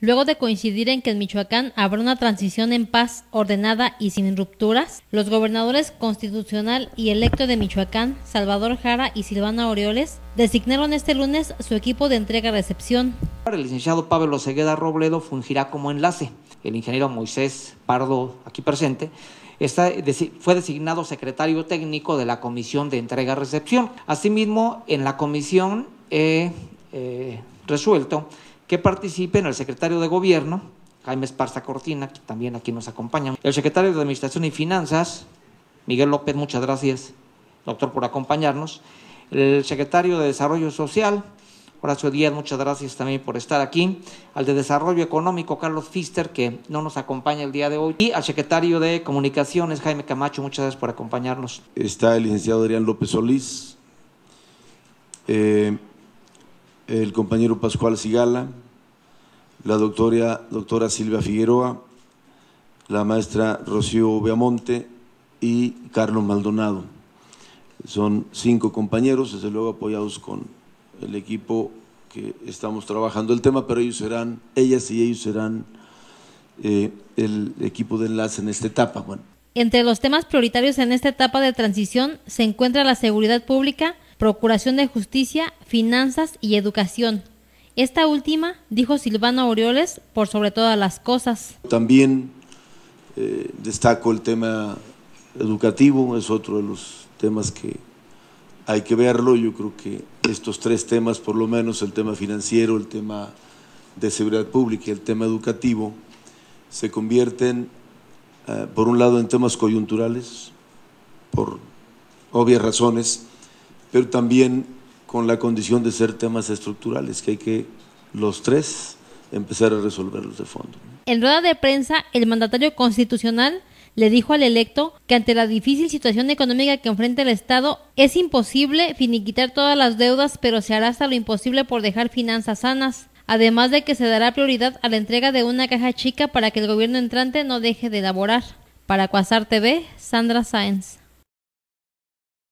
Luego de coincidir en que en Michoacán habrá una transición en paz, ordenada y sin rupturas, los gobernadores constitucional y electo de Michoacán, Salvador Jara y Silvano Aureoles, designaron este lunes su equipo de entrega-recepción. El licenciado Pablo Segueda Robledo fungirá como enlace. El ingeniero Moisés Pardo, aquí presente, fue designado secretario técnico de la Comisión de Entrega-Recepción. Asimismo, en la comisión resuelto que participen el secretario de Gobierno, Jaime Esparza Cortina, que también aquí nos acompaña, el secretario de Administración y Finanzas, Miguel López, muchas gracias, doctor, por acompañarnos, el secretario de Desarrollo Social, Horacio Díaz, muchas gracias también por estar aquí, al de Desarrollo Económico, Carlos Pfister, que no nos acompaña el día de hoy, y al secretario de Comunicaciones, Jaime Camacho, muchas gracias por acompañarnos. Está el licenciado Adrián López Solís, el compañero Pascual Cigala, la doctora Silvia Figueroa, la maestra Rocío Beamonte y Carlos Maldonado. Son 5 compañeros, desde luego apoyados con el equipo que estamos trabajando el tema, pero ellas y ellos serán el equipo de enlace en esta etapa. Bueno. Entre los temas prioritarios en esta etapa de transición se encuentra la seguridad pública, Procuración de Justicia, Finanzas y Educación. Esta última, dijo Silvano Aureoles, por sobre todas las cosas. También destaco el tema educativo, es otro de los temas que hay que verlo. Yo creo que estos 3 temas, por lo menos el tema financiero, el tema de seguridad pública y el tema educativo, se convierten, por un lado, en temas coyunturales, por obvias razones, pero también con la condición de ser temas estructurales, que hay que, los 3, empezar a resolverlos de fondo. En rueda de prensa, el mandatario constitucional le dijo al electo que ante la difícil situación económica que enfrenta el Estado, es imposible finiquitar todas las deudas, pero se hará hasta lo imposible por dejar finanzas sanas, además de que se dará prioridad a la entrega de una caja chica para que el gobierno entrante no deje de elaborar. Para Quasar TV, Sandra Sáenz.